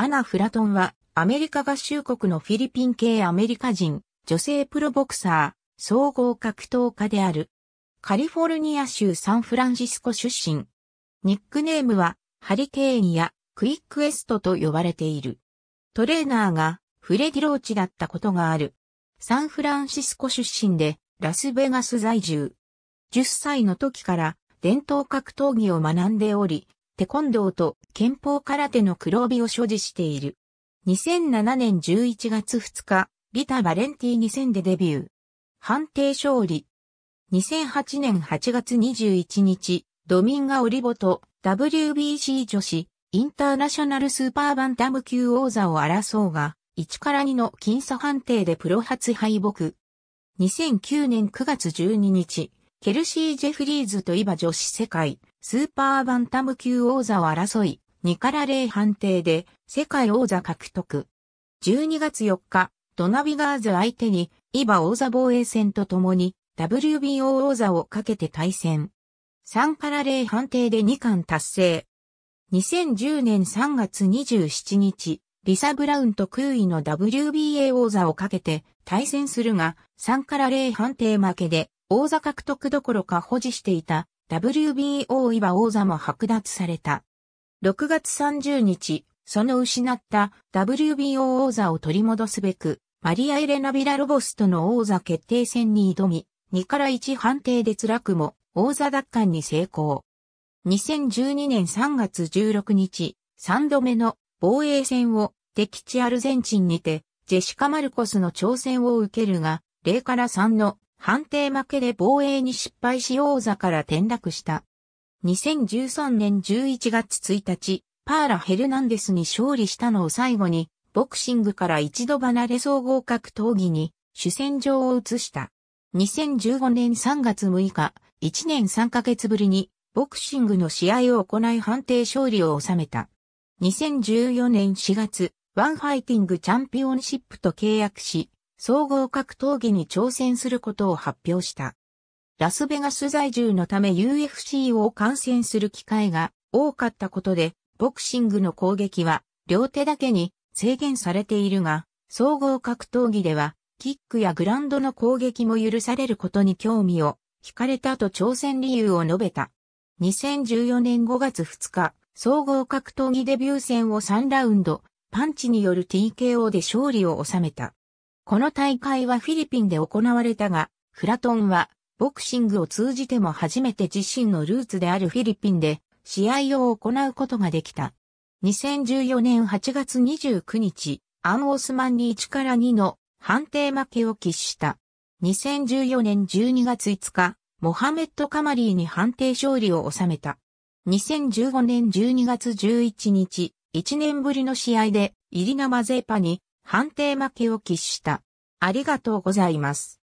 アナ・フラトンは、アメリカ合衆国のフィリピン系アメリカ人、女性プロボクサー、総合格闘家である。カリフォルニア州サンフランシスコ出身。ニックネームは、ハリケーンやクイックエストと呼ばれている。トレーナーがフレディ・ローチだったことがある。サンフランシスコ出身でラスベガス在住。10歳の時から伝統格闘技を学んでおり、テコンドーと拳法空手の黒帯を所持している。2007年11月2日、リタ・バレンティーニ戦でデビュー。判定勝利。2008年8月21日、ドミンガ・オリボと WBC 女子インターナショナルスーパーバンタム級王座を争うが、1-2の僅差判定でプロ初敗北。2009年9月12日、ケルシー・ジェフリーズとIBA女子世界スーパーバンタム級王座を争い、2-0判定で世界王座獲得。12月4日、ドナ・ビガーズ相手にIBA王座防衛戦とともに WBO 王座をかけて対戦。3-0判定で2冠達成。2010年3月27日、リサ・ブラウンと空位の WBA 王座をかけて対戦するが、3-0判定負けで王座獲得どころか保持していた WBO IBA王座も剥奪された。6月30日、その失った WBO 王座を取り戻すべく、マリア・エレナ・ビラロボスとの王座決定戦に挑み、2-1判定で辛くも王座奪還に成功。2012年3月16日、3度目の防衛戦を敵地アルゼンチンにて、ジェシカ・マルコスの挑戦を受けるが、0-3の判定負けで防衛に失敗し王座から転落した。2013年11月1日、Perla Hernandezに勝利したのを最後に、ボクシングから一度離れ総合格闘技に主戦場を移した。2015年3月6日、1年3ヶ月ぶりに、ボクシングの試合を行い判定勝利を収めた。2014年4月、ONE Fighting Championshipと契約し、総合格闘技に挑戦することを発表した。ラスベガス在住のため UFC を観戦する機会が多かったことで、ボクシングの攻撃は両手だけに制限されているが、総合格闘技では、キックやグラウンドの攻撃も許されることに興味を惹かれたと挑戦理由を述べた。2014年5月2日、総合格闘技デビュー戦を3ラウンド、パンチによる TKO で勝利を収めた。この大会はフィリピンで行われたが、フラトンは、ボクシングを通じても初めて自身のルーツであるフィリピンで、試合を行うことができた。2014年8月29日、アン・オスマンに1-2の判定負けを喫した。2014年12月5日、モハメッド・カマリーに判定勝利を収めた。2015年12月11日、1年ぶりの試合でイリナ・マゼーパに判定負けを喫した。ありがとうございます。